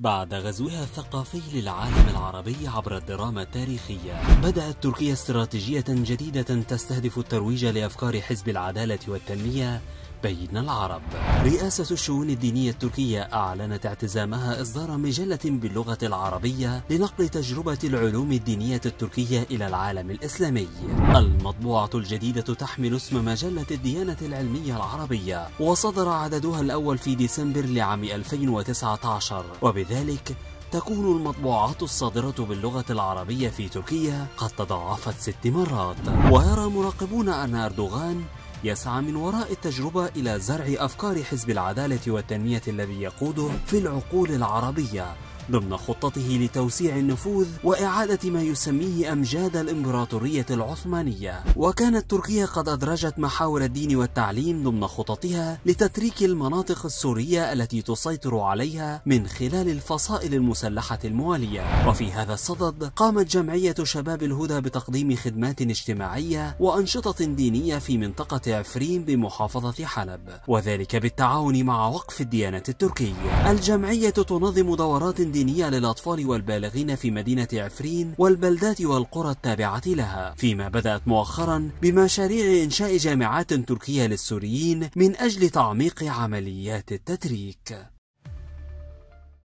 بعد غزوها الثقافي للعالم العربي عبر الدراما التاريخية، بدأت تركيا استراتيجية جديدة تستهدف الترويج لأفكار حزب العدالة والتنمية بين العرب. رئاسة الشؤون الدينية التركية أعلنت اعتزامها إصدار مجلة باللغة العربية لنقل تجربة العلوم الدينية التركية إلى العالم الإسلامي. المطبوعة الجديدة تحمل اسم مجلة الديانة العلمية العربية، وصدر عددها الأول في ديسمبر لعام 2019، وبذلك تكون المطبوعات الصادرة باللغة العربية في تركيا قد تضاعفت 6 مرات. ويرى مراقبون أن أردوغان يسعى من وراء التجربة إلى زرع أفكار حزب العدالة والتنمية الذي يقوده في العقول العربية ضمن خطته لتوسيع النفوذ وإعادة ما يسميه أمجاد الإمبراطورية العثمانية. وكانت تركيا قد أدرجت محاور الدين والتعليم ضمن خططها لتتريك المناطق السورية التي تسيطر عليها من خلال الفصائل المسلحة الموالية. وفي هذا الصدد قامت جمعية شباب الهدى بتقديم خدمات اجتماعية وأنشطة دينية في منطقة عفرين بمحافظة حلب، وذلك بالتعاون مع وقف الديانات التركي. الجمعية تنظم دورات دينية للأطفال والبالغين في مدينة عفرين والبلدات والقرى التابعة لها، فيما بدأت مؤخرا بمشاريع إنشاء جامعات تركية للسوريين من أجل تعميق عمليات التتريك.